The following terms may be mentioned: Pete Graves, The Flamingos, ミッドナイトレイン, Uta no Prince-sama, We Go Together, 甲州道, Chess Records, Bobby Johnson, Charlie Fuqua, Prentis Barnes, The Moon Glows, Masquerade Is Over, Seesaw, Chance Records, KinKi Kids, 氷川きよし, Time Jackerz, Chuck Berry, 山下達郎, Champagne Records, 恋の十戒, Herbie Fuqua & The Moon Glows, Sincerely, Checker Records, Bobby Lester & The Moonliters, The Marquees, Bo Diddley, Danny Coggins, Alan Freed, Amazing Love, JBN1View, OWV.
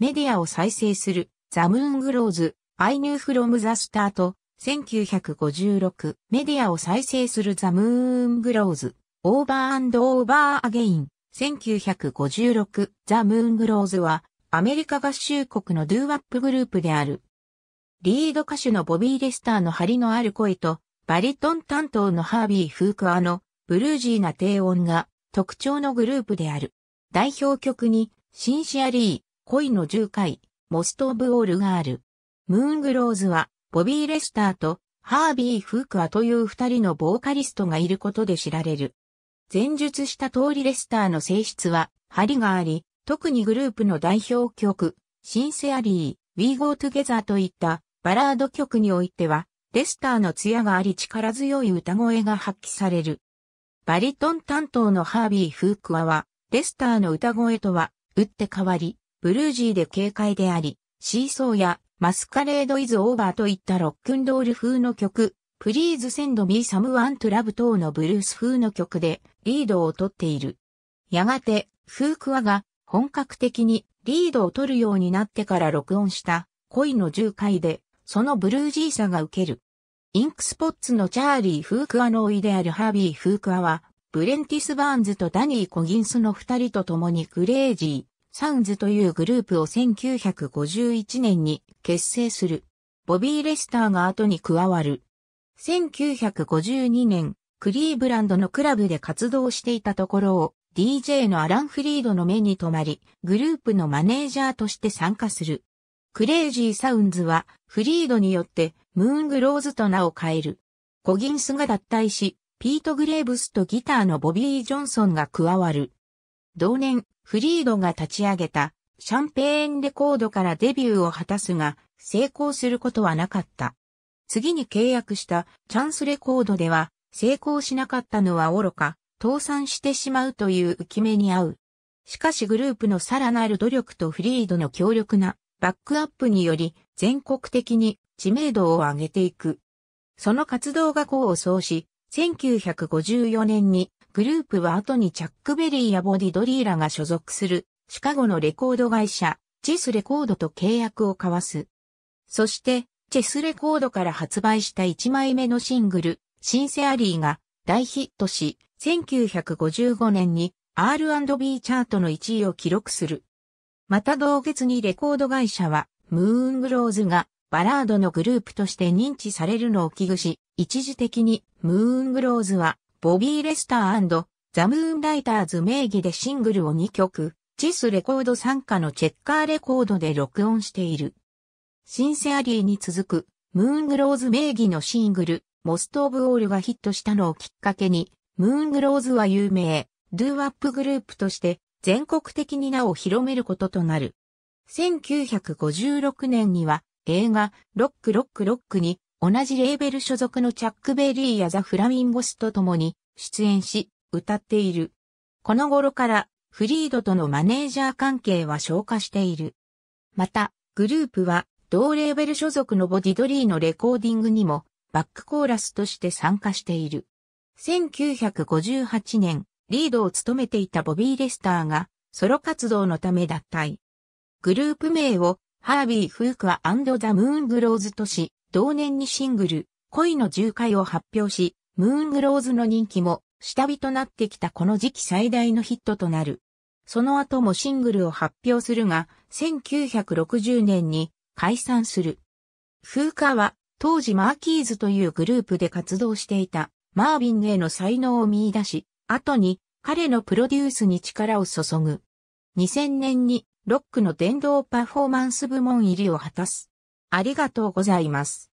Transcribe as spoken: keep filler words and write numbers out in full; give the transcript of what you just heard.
メディアを再生する、ザ・ムーン・グローズ、I knew from the start、せんきゅうひゃくごじゅうろく、メディアを再生するザ・ムーン・グローズ、オーバー&オーバー・アゲイン、せんきゅうひゃくごじゅうろく、ザ・ムーン・グローズは、アメリカ合衆国のドゥーワップグループである。リード歌手のボビー・レスターの張りのある声と、バリトン担当のハービー・フークアのブルージーな低音が特徴のグループである。代表曲に、シンシアリー、恋のじゅっかい、モスト・オブ・オールがある。ムーン・グローズは、ボビー・レスターとハービー・フークアという二人のボーカリストがいることで知られる。前述した通りレスターの性質は、張りがあり、特にグループの代表曲、シンシアリー、We Go Togetherといったバラード曲においては、レスターの艶があり力強い歌声が発揮される。バリトン担当のハービー・フークアは、レスターの歌声とは、打って変わり、ブルージーで軽快であり、シーソーやマスカレード・イズ・オーバーといったロックンロール風の曲、プリーズ・センド・ミー・サム・ワン・トゥ・ラブ等のブルース風の曲でリードを取っている。やがて、フークアが本格的にリードを取るようになってから録音した恋のじゅっかいで、そのブルージーさが受ける。インクスポッツのチャーリー・フークアの甥であるハービー・フークアは、ブレンティス・バーンズとダニー・コギンスの二人と共にクレイジー・サウンズというグループをせんきゅうひゃくごじゅういちねんに結成する。ボビー・レスターが後に加わる。せんきゅうひゃくごじゅうにねん、クリーブランドのクラブで活動していたところを ディージェー のアラン・フリードの目に留まり、グループのマネージャーとして参加する。クレイジー・サウンズはフリードによってムーン・グローズと名を変える。コギンスが脱退し、ピート・グレーブスとギターのボビー・ジョンソンが加わる。同年、フリードが立ち上げたシャンペーンレコードからデビューを果たすが、成功することはなかった。次に契約したチャンスレコードでは、成功しなかったのは愚か、倒産してしまうという憂き目に遭う。しかしグループのさらなる努力とフリードの強力なバックアップにより全国的に知名度を上げていく。その活動が功を奏し、せんきゅうひゃくごじゅうよねんにグループは後にチャックベリーやボディドリーらが所属するシカゴのレコード会社チェスレコードと契約を交わす。そしてチェスレコードから発売したいちまいめのシングルシンセアリーが大ヒットし、せんきゅうひゃくごじゅうごねんに アールアンドビー チャートのいちいを記録する。また同月にレコード会社は、ムーン・グローズがバラードのグループとして認知されるのを危惧し、一時的にムーン・グローズは、ボビー・レスター&ザ・ムーンライターズ名義でシングルをにきょく、チェスレコード傘下のチェッカーレコードで録音している。シンセアリーに続く、ムーン・グローズ名義のシングル、モスト・オブ・オールがヒットしたのをきっかけに、ムーン・グローズは有名、ドゥーワップグループとして、全国的に名を広めることとなる。せんきゅうひゃくごじゅうろくねんには映画ロックロックロックに同じレーベル所属のチャックベリーやザ・フラミンゴスと共に出演し歌っている。この頃からフリードとのマネージャー関係は昇華している。またグループは同レーベル所属のボディドリーのレコーディングにもバックコーラスとして参加している。せんきゅうひゃくごじゅうはちねん、リードを務めていたボビー・レスターがソロ活動のため脱退。グループ名をハービー・フークア&ザ・ムーン・グローズとし、同年にシングル恋のじゅっかいを発表し、ムーン・グローズの人気も下火となってきたこの時期最大のヒットとなる。その後もシングルを発表するが、せんきゅうひゃくろくじゅうねんに解散する。フークアは当時マーキーズというグループで活動していたマーヴィンへの才能を見出し、後に彼のプロデュースに力を注ぐ。にせんねんにロックの殿堂パフォーマンス部門入りを果たす。ありがとうございます。